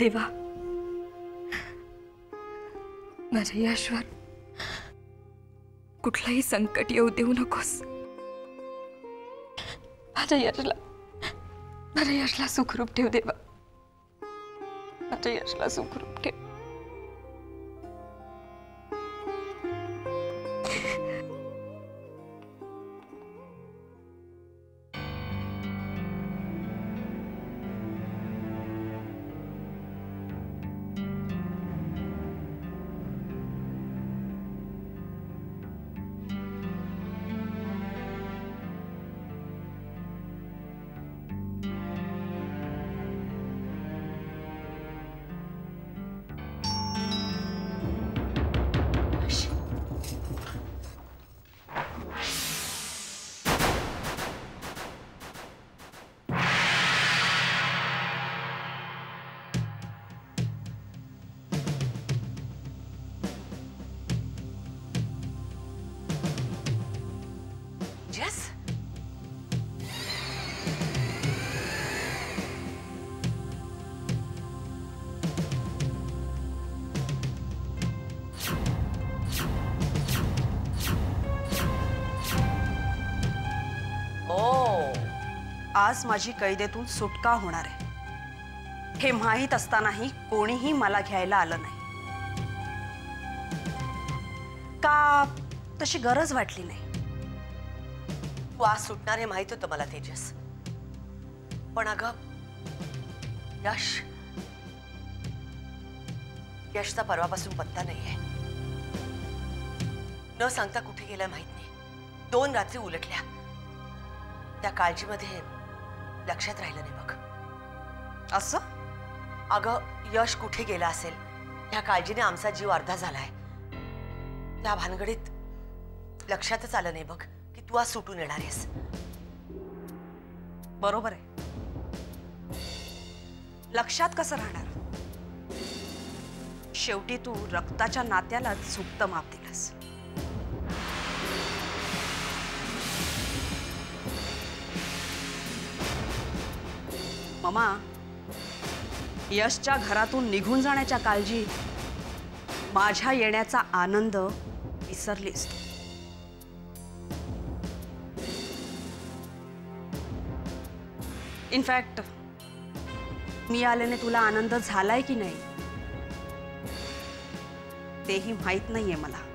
देवा, माझ्या यशावर कुठलाही संकट येऊ देऊ नकोस। माझ्या यशला सुखरूप ठेव देवा, माझ्या यशला सुखरूप ठेव। आज माझी कैदेतून सुटका होणार आहे हे माहित असतानाही कोणीही मला घ्यायला आलं नाही का? तशी गरज वाटली नाही। तू आज सुटणार हे माहित होतं मला तेजस, पण अगं यशचा परवापासून पत्ता नाहीये। न सांगता कुठे गेला माहित नाही। 2 रात्री उलटल्या, त्या काळजीमध्ये लक्षात राहिलं नाही बघ। असं अगं यश कुठे गेला असेल या काळजीने आमचा जीव अर्धा झालाय। त्या भानगडीत लक्षातच आलं नाही बघ की तू आज सुटून येणार आहेस। बरोबर आहे, लक्षात कसं राहणार? शेवटी तू रक्ताच्या नात्याला सुप्त माप दिलास। ममा, यशच्या घरातून निघून जाण्याच्या काळजी माझ्या येण्याचा आनंद विसरलीस। इनफॅक्ट मी आल्याने तुला आनंद झालाय की नाही तेही माहित नाहीये मला।